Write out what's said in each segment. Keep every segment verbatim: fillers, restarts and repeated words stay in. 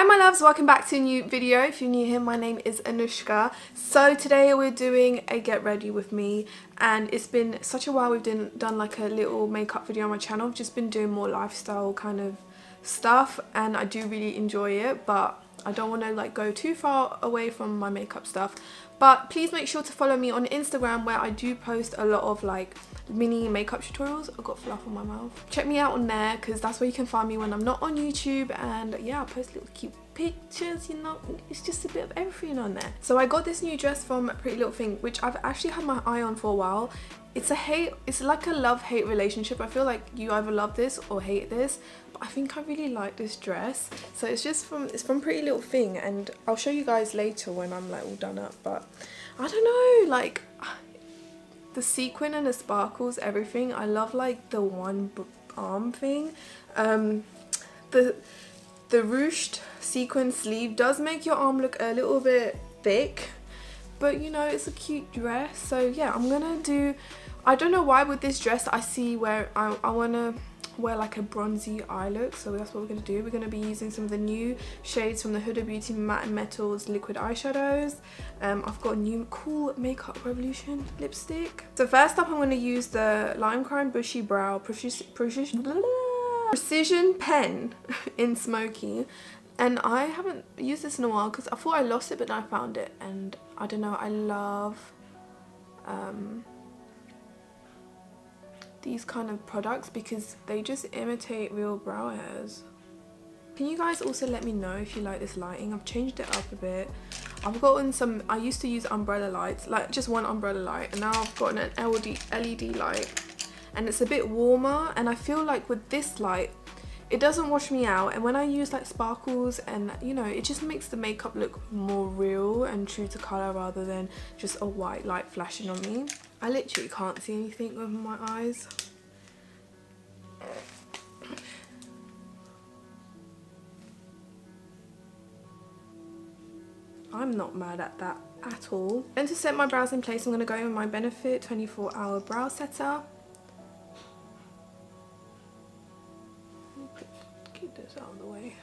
Hi my loves, welcome back to a new video. If you're new here, my name is Anushka. So today we're doing a get ready with me, and it's been such a while we've done, done like a little makeup video on my channel. I've just been doing more lifestyle kind of stuff and I do really enjoy it, but I don't want to like go too far away from my makeup stuff. But please make sure to follow me on Instagram where I do post a lot of like mini makeup tutorials. I've got fluff on my mouth. Check me out on there because that's where you can find me when I'm not on YouTube, and yeah, I post little cute pictures, you know, it's just a bit of everything on there. So I got this new dress from Pretty Little Thing, which I've actually had my eye on for a while. It's a hate, it's like a love-hate relationship. I feel like you either love this or hate this, but I think I really like this dress. So it's just from, it's from Pretty Little Thing, and I'll show you guys later when I'm like all done up, but I don't know, like the sequin and the sparkles, everything. I love like the one arm thing. Um, the the ruched sequin sleeve does make your arm look a little bit thick, but you know, it's a cute dress. So yeah, I'm gonna do, I don't know why with this dress I see where I, I wanna wear like a bronzy eye look, so that's what we're gonna do. We're gonna be using some of the new shades from the Huda Beauty Matte and Metals liquid eyeshadows. um, I've got a new cool Makeup Revolution lipstick. So first up I'm gonna use the Lime Crime Bushy Brow Precision Pen in Smoky, and I haven't used this in a while because I thought I lost it, but now I found it, and I don't know, I love um, these kind of products because they just imitate real brow hairs. Can you guys also let me know if you like this lighting? I've changed it up a bit. I've gotten some, I used to use umbrella lights, like just one umbrella light, and now I've gotten an L E D light, and it's a bit warmer, and I feel like with this light it doesn't wash me out, and when I use like sparkles and you know, it just makes the makeup look more real and true to colour rather than just a white light flashing on me. I literally can't see anything with my eyes. I'm not mad at that at all. Then to set my brows in place, I'm going to go in with my Benefit twenty-four hour brow setter. Out of the way.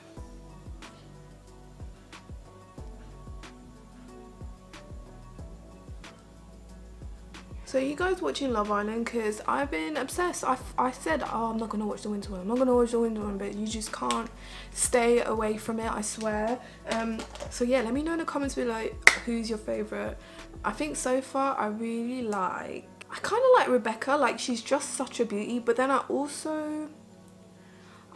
So you guys watching Love Island, because I've been obsessed. I, I said, oh, I'm not going to watch the winter one, I'm not going to watch the winter one, but you just can't stay away from it, I swear. Um, so yeah, let me know in the comments below who's your favourite. I think so far I really like, I kind of like Rebecca, like she's just such a beauty, but then I also...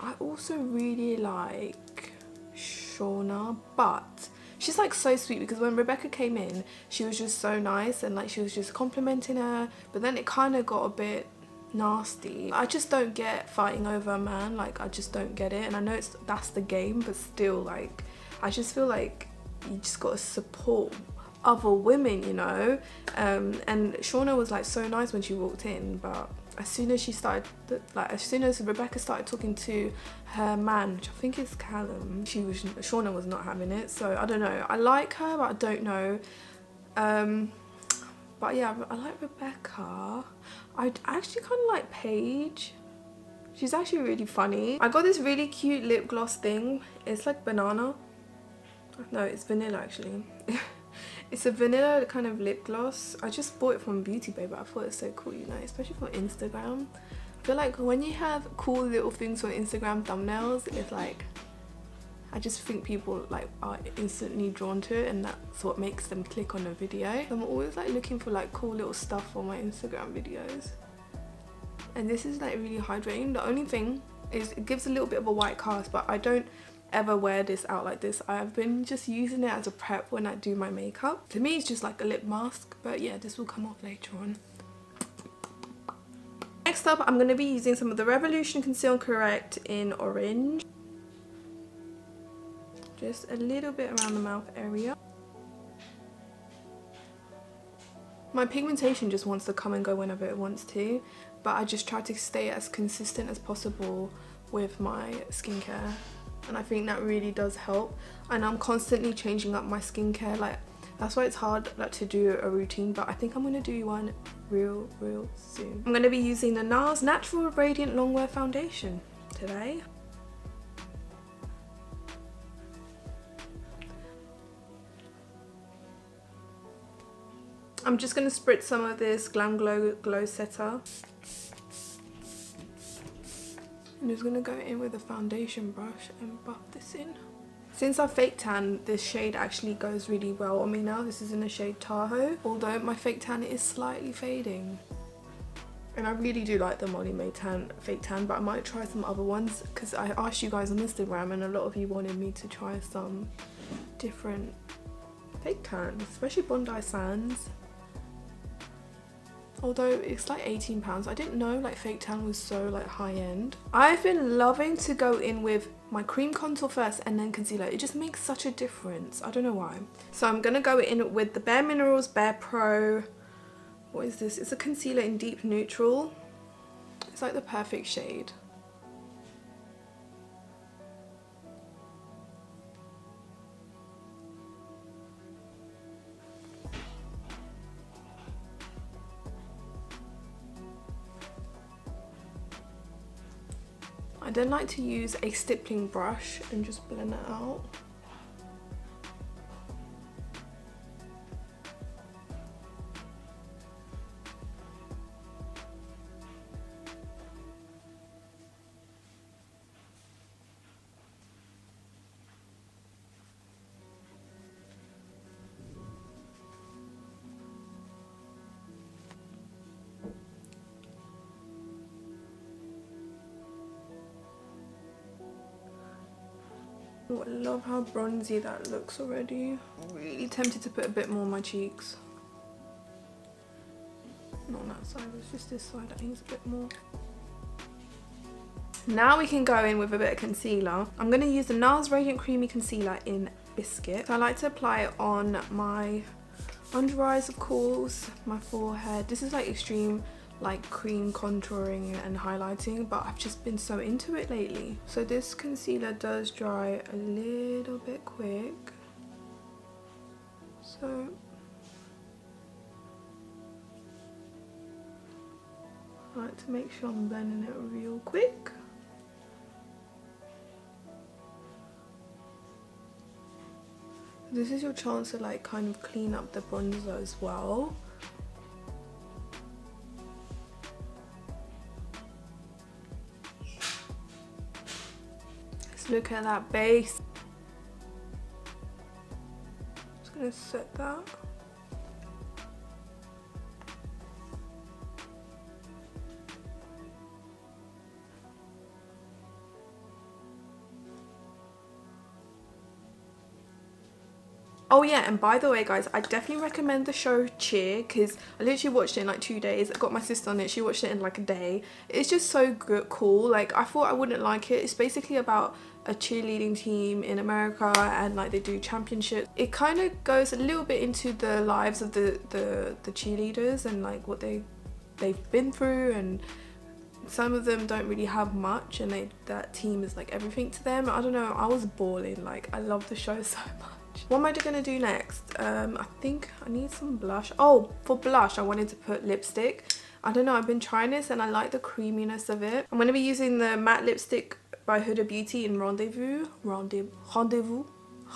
I also really like Shauna, but she's like so sweet because when Rebecca came in she was just so nice and like she was just complimenting her, but then it kind of got a bit nasty. I just don't get fighting over a man, like I just don't get it, and I know it's that's the game, but still, like I just feel like you just gotta support other women, you know. Um, and Shauna was like so nice when she walked in, but as soon as she started, like as soon as Rebecca started talking to her man, which I think is Callum, she was, Shauna was not having it. So I don't know, I like her but I don't know. Um, but yeah, I like Rebecca. I actually kind of like Paige, she's actually really funny. I got this really cute lip gloss thing, it's like banana, no it's vanilla actually. It's a vanilla kind of lip gloss. I just bought it from Beauty Bay, but I thought it's so cool, you know, especially for Instagram. I feel like when you have cool little things for Instagram thumbnails, it's like, I just think people like are instantly drawn to it, and that's what makes them click on a video. I'm always like looking for like cool little stuff for my Instagram videos. And this is like really hydrating. The only thing is it gives a little bit of a white cast, but I don't ever wear this out like this. I've been just using it as a prep when I do my makeup. To me it's just like a lip mask, but yeah, this will come off later on. Next up I'm going to be using some of the Revolution Conceal Correct in orange, just a little bit around the mouth area. My pigmentation just wants to come and go whenever it wants to, but I just try to stay as consistent as possible with my skincare, and I think that really does help. And I'm constantly changing up my skincare, like that's why it's hard like to do a routine, but I think I'm gonna do one real real soon. I'm gonna be using the NARS Natural Radiant Longwear Foundation today. I'm just going to spritz some of this Glam Glow Glow Setter. I'm just going to go in with a foundation brush and buff this in. Since I fake tan, this shade actually goes really well on me now. This is in the shade Tahoe, although my fake tan is slightly fading. And I really do like the Molly Mae tan, fake tan, but I might try some other ones because I asked you guys on Instagram and a lot of you wanted me to try some different fake tans, especially Bondi Sands. Although it's like eighteen pounds. I didn't know like fake tan was so like high end. I've been loving to go in with my cream contour first and then concealer. It just makes such a difference. I don't know why. So I'm going to go in with the Bare Minerals Bare Pro. What is this? It's a concealer in deep neutral. It's like the perfect shade. I then like to use a stippling brush and just blend it out. Oh, I love how bronzy that looks already. I'm really tempted to put a bit more on my cheeks. Not on that side, it's just this side that hangs a bit more. Now we can go in with a bit of concealer. I'm going to use the NARS Radiant Creamy Concealer in Biscuit. So I like to apply it on my under eyes, of course, my forehead. This is like extreme like cream contouring and highlighting, but I've just been so into it lately. So this concealer does dry a little bit quick, so I like to make sure I'm blending it real quick. This is your chance to like kind of clean up the bronzer as well. Look at that base. I'm just going to set that. Oh yeah, and by the way guys, I definitely recommend the show Cheer because I literally watched it in like two days. I got my sister on it, she watched it in like a day. It's just so good, cool. Like I thought I wouldn't like it. It's basically about a cheerleading team in America and like they do championships. It kind of goes a little bit into the lives of the, the, the cheerleaders and like what they, they've been through, and some of them don't really have much and they, that team is like everything to them. I don't know, I was bawling, like I love the show so much. What am I gonna do next? Um, I think I need some blush. Oh, for blush, I wanted to put lipstick. I don't know, I've been trying this and I like the creaminess of it. I'm gonna be using the matte lipstick by Huda Beauty in Rendezvous. Rendezvous? Rendezvous?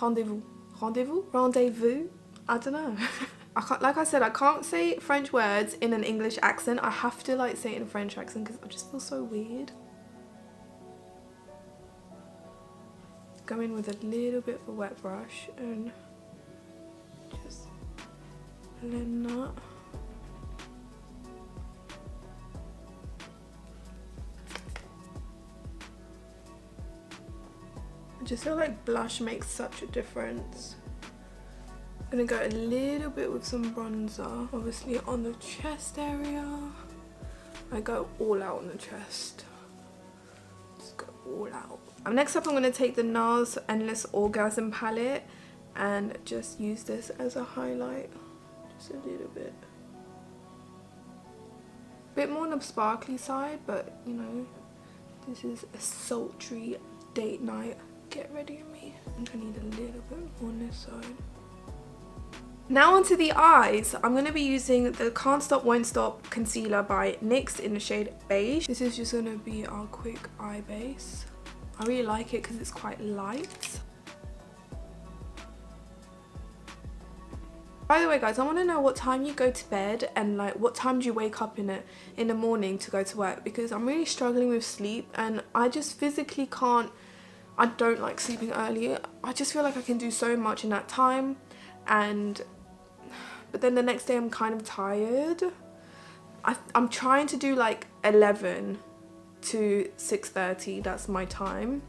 Rendezvous? Rendezvous? Rendezvous? I don't know. I can't, like I said, I can't say French words in an English accent. I have to like say it in a French accent because I just feel so weird. Go in with a little bit of a wet brush and just blend that. I just feel like blush makes such a difference. I'm gonna go a little bit with some bronzer, obviously on the chest area. I go all out on the chest. Just go all out. Next up, I'm going to take the NARS Endless Orgasm palette and just use this as a highlight, just a little bit. Bit more on the sparkly side, but you know, this is a sultry date night. Get ready with me. I think I need a little bit more on this side. Now onto the eyes. I'm going to be using the Can't Stop Won't Stop Concealer by NYX in the shade Beige. This is just going to be our quick eye base. I really like it because it's quite light. By the way guys, I want to know what time you go to bed and like what time do you wake up in it in the morning to go to work, because I'm really struggling with sleep and I just physically can't. I don't like sleeping early. I just feel like I can do so much in that time, and but then the next day I'm kind of tired. I, I'm trying to do like eleven to six thirty, that's my time.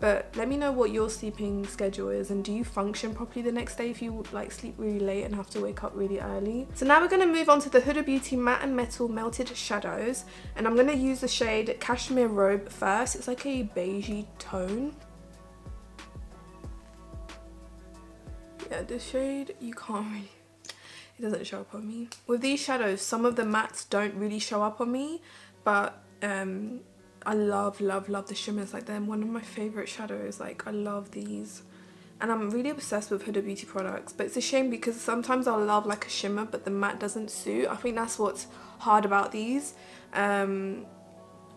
But let me know what your sleeping schedule is, and do you function properly the next day if you like sleep really late and have to wake up really early? So now we're going to move on to the Huda Beauty Matte and Metal Melted Shadows, and I'm going to use the shade Cashmere Robe first. It's like a beigey tone. Yeah, this shade, you can't really, it doesn't show up on me. With these shadows, some of the mattes don't really show up on me, but um... I love love love the shimmers. Like they're one of my favorite shadows. Like I love these, and I'm really obsessed with Huda Beauty products, but it's a shame because sometimes I'll love like a shimmer but the matte doesn't suit. I think that's what's hard about these. Um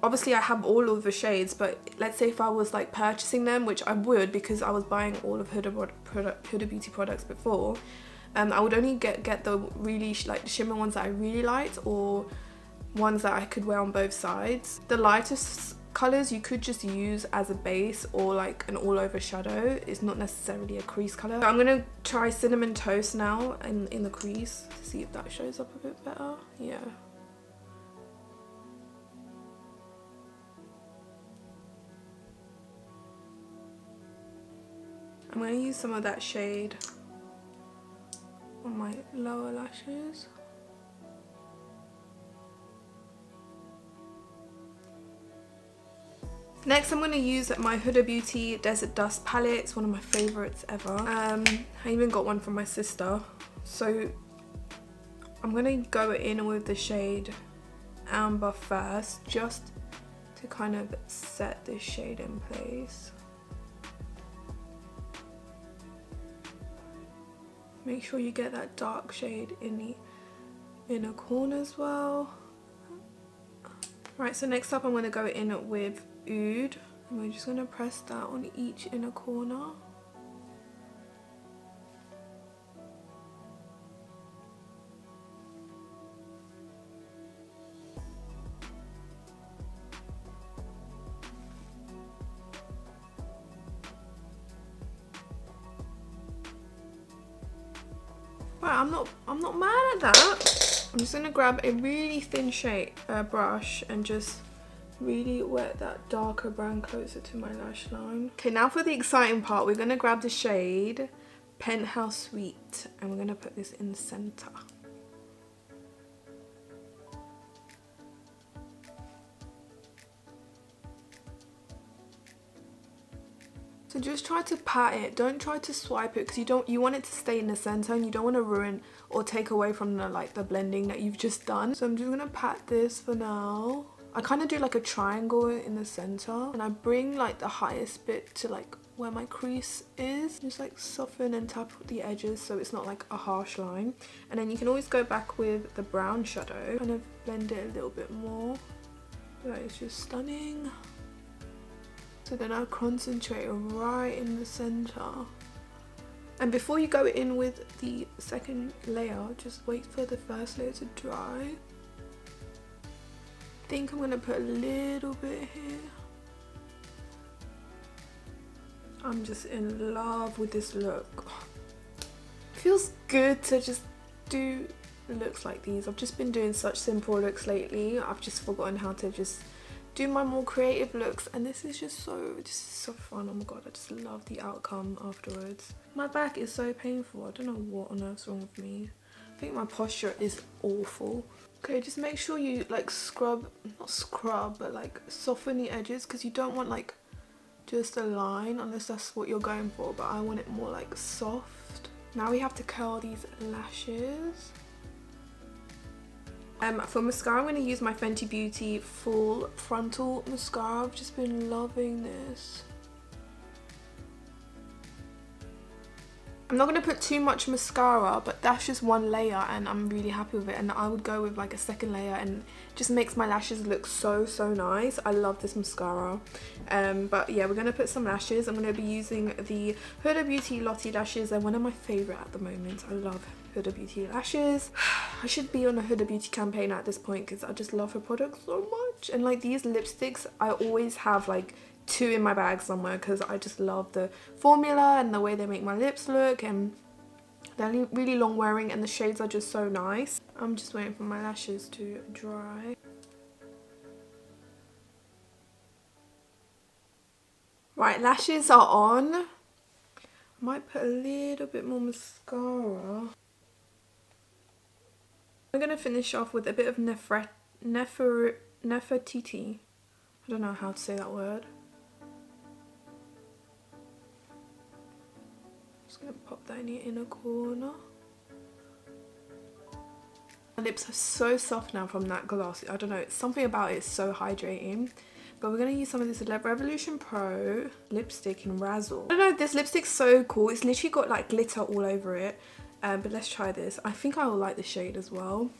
obviously I have all of the shades, but let's say if I was like purchasing them, which I would because I was buying all of Huda product Huda Beauty products before, um I would only get get the really sh like the shimmer ones that I really liked, or ones that I could wear on both sides. The lightest colours you could just use as a base or like an all over shadow. It's not necessarily a crease colour. So I'm going to try Cinnamon Toast now in, in the crease to see if that shows up a bit better. Yeah. I'm going to use some of that shade on my lower lashes. Next, I'm going to use my Huda Beauty Desert Dusk Palette. It's one of my favourites ever. Um, I even got one from my sister. So, I'm going to go in with the shade Amber first, just to kind of set this shade in place. Make sure you get that dark shade in the inner corner as well. Right, so next up I'm going to go in with Oud, and we're just going to press that on each inner corner. Right, I'm not I'm not mad at that. I'm just going to grab a really thin shade uh, brush and just really wet that darker brown closer to my lash line. Okay, now for the exciting part, we're going to grab the shade Penthouse Suite and we're going to put this in the center. So just try to pat it, don't try to swipe it, because you don't you want it to stay in the center and you don't want to ruin or take away from the like the blending that you've just done. So I'm just going to pat this for now. I kind of do like a triangle in the center, and I bring like the highest bit to like where my crease is. Just like soften and tap the edges so it's not like a harsh line. And then you can always go back with the brown shadow, kind of blend it a little bit more. That is just stunning. So then I'll concentrate right in the center. And before you go in with the second layer, just wait for the first layer to dry. I think I'm going to put a little bit here. I'm just in love with this look. It feels good to just do looks like these. I've just been doing such simple looks lately. I've just forgotten how to just do my more creative looks, and this is just so just so fun. Oh my god, I just love the outcome afterwards. My back is so painful. I don't know what on earth's wrong with me. I think my posture is awful. Okay, just make sure you like scrub, not scrub, but like soften the edges, because you don't want like just a line unless that's what you're going for, but I want it more like soft. Now we have to curl these lashes. Um, for mascara, I'm going to use my Fenty Beauty Full Frontal Mascara. I've just been loving this. I'm not going to put too much mascara, but that's just one layer and I'm really happy with it. And I would go with like a second layer, and it just makes my lashes look so, so nice. I love this mascara. Um, but yeah, we're going to put some lashes. I'm going to be using the Huda Beauty Lottie lashes. They're one of my favourite at the moment. I love Huda Beauty lashes. I should be on a Huda Beauty campaign at this point because I just love her products so much. And like these lipsticks, I always have like two in my bag somewhere because I just love the formula and the way they make my lips look, and they're really long wearing and the shades are just so nice. I'm just waiting for my lashes to dry. Right, lashes are on. I might put a little bit more mascara. I'm going to finish off with a bit of Nefer Nefer Nefertiti. I don't know how to say that word. Just gonna pop that in the inner corner. My lips are so soft now from that gloss. I don't know, it's something about it, it's so hydrating. But we're gonna use some of this Revolution Pro lipstick in Razzle. I don't know, this lipstick's so cool. It's literally got like glitter all over it. Um, but let's try this. I think I will like the shade as well.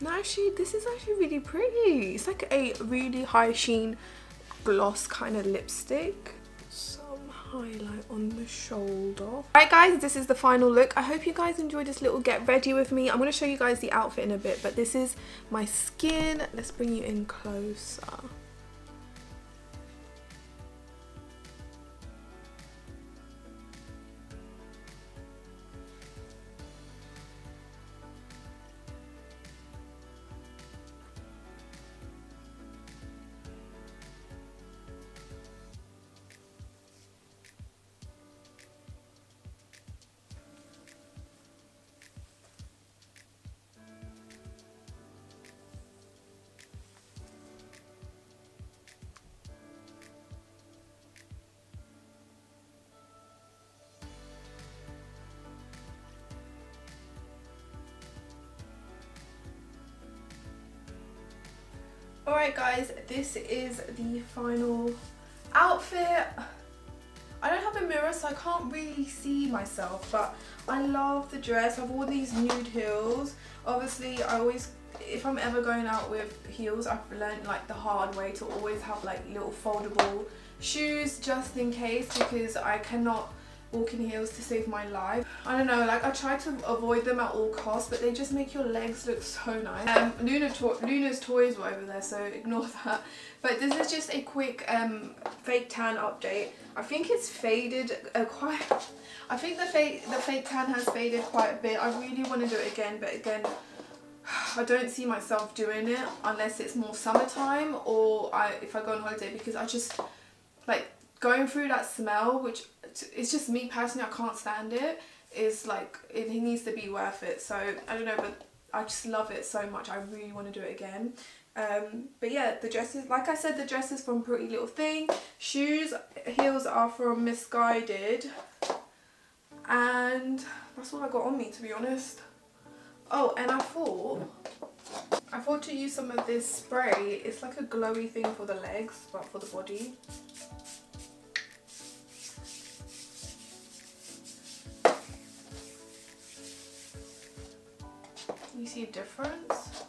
No, actually, this is actually really pretty. It's like a really high sheen gloss kind of lipstick. Some highlight on the shoulder. Alright guys, this is the final look. I hope you guys enjoyed this little get ready with me. I'm going to show you guys the outfit in a bit, but this is my skin. Let's bring you in closer. Alright guys, this is the final outfit. I don't have a mirror so I can't really see myself, but I love the dress. I've worn these nude heels. Obviously I always, if I'm ever going out with heels, I've learned like the hard way to always have like little foldable shoes just in case, because I cannot walk in heels to save my life. I don't know, like I try to avoid them at all costs, but they just make your legs look so nice. Um, Luna to Luna's toys were over there, so ignore that. But this is just a quick um, fake tan update. I think it's faded uh, quite. I think the fake the fake tan has faded quite a bit. I really want to do it again, but again, I don't see myself doing it unless it's more summertime or I if I go on holiday, because I just like going through that smell, which it's just me personally, I can't stand it. Is like it needs to be worth it. So I don't know, but I just love it so much. I really want to do it again. Um, but yeah, the dresses, like I said, the dresses from Pretty Little Thing. Shoes, heels are from Misguided, and that's all I got on me, to be honest. Oh, and I thought I thought to use some of this spray. It's like a glowy thing for the legs, but for the body. You see a difference?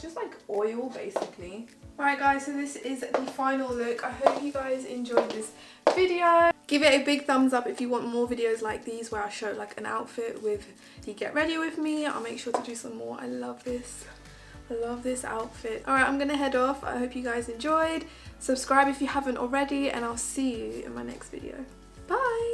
Just like oil basically. Right guys, so this is the final look. I hope you guys enjoyed this video. Give it a big thumbs up if you want more videos like these where I show like an outfit with the get ready with me. I'll make sure to do some more. I love this. I love this outfit. Alright, I'm gonna head off. I hope you guys enjoyed. Subscribe if you haven't already, and I'll see you in my next video. Bye!